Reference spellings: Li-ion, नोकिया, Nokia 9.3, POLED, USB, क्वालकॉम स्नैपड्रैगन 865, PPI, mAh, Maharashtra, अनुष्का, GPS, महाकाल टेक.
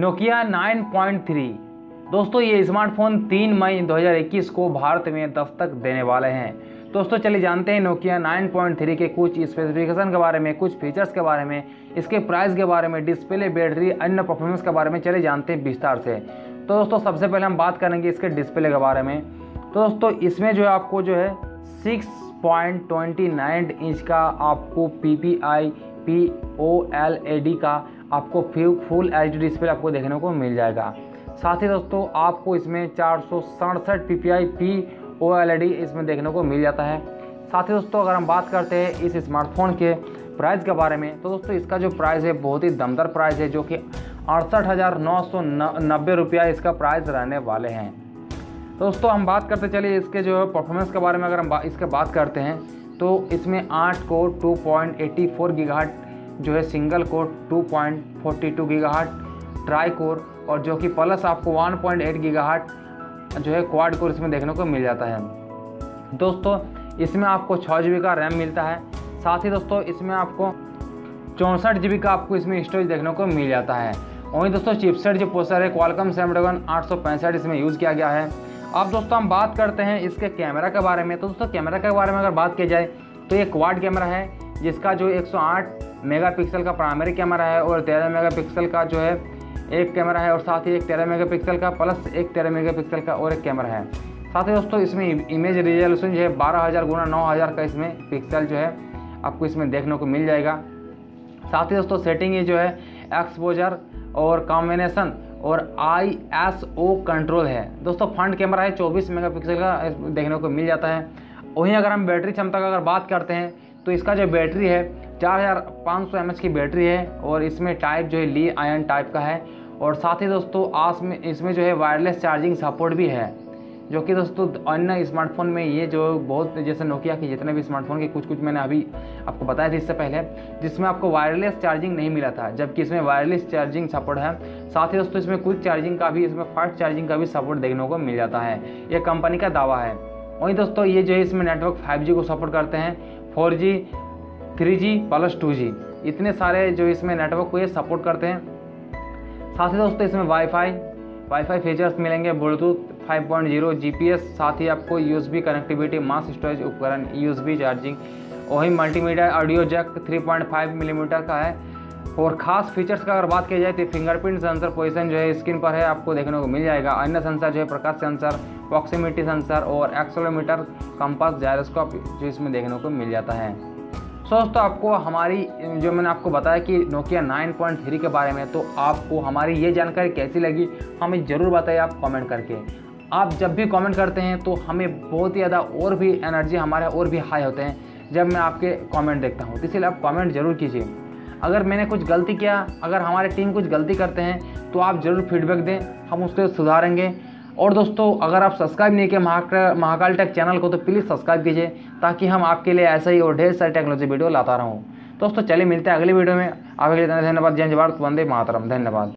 नोकिया 9.3। दोस्तों ये स्मार्टफोन 3 मई 2021 को भारत में दस्तक देने वाले हैं। दोस्तों चलिए जानते हैं नोकिया 9.3 के कुछ स्पेसिफिकेशन के बारे में, कुछ फीचर्स के बारे में, इसके प्राइस के बारे में, डिस्प्ले, बैटरी, अन्य परफॉर्मेंस के बारे में चले जानते हैं विस्तार से। तो दोस्तों सबसे पहले हम बात करेंगे इसके डिस्प्ले के बारे में। तो दोस्तों इसमें जो है आपको जो है 6.29 इंच का आपको PPI POLED का आपको फुल HD डिस्प्ले आपको देखने को मिल जाएगा। साथ ही दोस्तों आपको इसमें 467 PPI POLED इसमें देखने को मिल जाता है। साथ ही दोस्तों अगर हम बात करते हैं इस स्मार्टफोन के प्राइस के बारे में, तो दोस्तों इसका जो प्राइस है बहुत ही दमदार प्राइस है, जो कि 68,990 रुपया इसका प्राइस रहने वाले हैं। दोस्तों हम बात करते चलिए इसके जो है परफॉर्मेंस के बारे में। अगर हम इसके बात करते हैं तो इसमें 8 कोर 2.84 गीगाहर्ट्ज जो है, single core 2.42 gigahertz, tri core और जो कि प्लस आपको 1.8 गीगाहर्ट्ज जो है क्वाड कोर इसमें देखने को मिल जाता है। दोस्तों इसमें आपको 6 GB का रैम मिलता है। साथ ही दोस्तों इसमें आपको 64 GB का आपको इसमें स्टोरेज देखने को मिल जाता है। वहीं दोस्तों चिपसेट जो प्रोसेसर है क्वालकॉम स्नैपड्रैगन 865 इसमें यूज़ किया गया है। अब दोस्तों हम बात करते हैं इसके कैमरा के बारे में। तो दोस्तों कैमरा के बारे में अगर बात की जाए तो ये क्वाड कैमरा है, जिसका जो 108 मेगापिक्सल का प्राइमरी कैमरा है और 13 मेगापिक्सल का जो है एक कैमरा है, और साथ ही एक 13 मेगापिक्सल का प्लस एक 13 मेगापिक्सल का और एक कैमरा है। साथ ही दोस्तों इसमें इमेज रिजोल्यूशन जो है 12,000 × 9,000 का इसमें पिक्सल जो है आपको इसमें देखने को मिल जाएगा। साथ ही दोस्तों सेटिंग ये जो है एक्सपोजर और कॉम्बिनेशन और ISO कंट्रोल है। दोस्तों फ्रंट कैमरा है 24 मेगापिक्सल का देखने को मिल जाता है। वहीं अगर हम बैटरी क्षमता का अगर बात करते हैं तो इसका जो बैटरी है 4500 mAh की बैटरी है, और इसमें टाइप जो है Li-ion टाइप का है। और साथ ही दोस्तों इसमें जो है वायरलेस चार्जिंग सपोर्ट भी है, जो कि दोस्तों अन्य स्मार्टफोन में ये जो बहुत जैसे नोकिया के जितने भी स्मार्टफोन के कुछ मैंने अभी आपको बताया था इससे पहले, जिसमें आपको वायरलेस चार्जिंग नहीं मिला था, जबकि इसमें वायरलेस चार्जिंग सपोर्ट है। साथ ही दोस्तों इसमें क्विक चार्जिंग का भी, इसमें फास्ट चार्जिंग का भी सपोर्ट देखने को मिल जाता है, ये कंपनी का दावा है। वहीं दोस्तों ये जो है इसमें नेटवर्क 5G को सपोर्ट करते हैं, 4G, 3G प्लस 2G इतने सारे जो इसमें नेटवर्क को ये सपोर्ट करते हैं। साथ ही दोस्तों इसमें वाईफाई फीचर्स मिलेंगे, ब्लूटूथ 5.0, GPS, साथ ही आपको USB कनेक्टिविटी, मास स्टोरेज उपकरण, USB चार्जिंग, वहीं मल्टीमीडिया ऑडियो जैक 3.5 mm का है। और ख़ास फीचर्स का अगर बात की जाए तो फिंगरप्रिंट सेंसर पोजीशन जो है स्क्रीन पर है आपको देखने को मिल जाएगा। अन्य सेंसर जो है प्रकाश सेंसर, प्रॉक्सिमिटी सेंसर और एक्सेलेरोमीटर, कंपास, जायरोस्कोप जो इसमें देखने को मिल जाता है। सो दोस्तों आपको हमारी जो मैंने आपको बताया कि नोकिया 9.3 के बारे में, तो आपको हमारी ये जानकारी कैसी लगी हमें ज़रूर बताइए आप कॉमेंट करके। आप जब भी कमेंट करते हैं तो हमें बहुत ही ज़्यादा और भी एनर्जी हमारे और भी हाई होते हैं जब मैं आपके कमेंट देखता हूं, तो इसलिए आप कमेंट जरूर कीजिए। अगर मैंने कुछ गलती किया, अगर हमारे टीम कुछ गलती करते हैं तो आप ज़रूर फीडबैक दें, हम उसको सुधारेंगे। और दोस्तों अगर आप सब्सक्राइब नहीं किए महाकाल टेक चैनल को तो प्लीज़ सब्सक्राइब कीजिए, ताकि हम आपके लिए ऐसा ही और ढेर सारी टेक्नोलॉजी वीडियो लाता रहूँ। दोस्तों चलिए मिलते हैं अगले वीडियो में। आपके लिए धन्यवाद। जय हिंद, भारत, वंदे मातरम। धन्यवाद।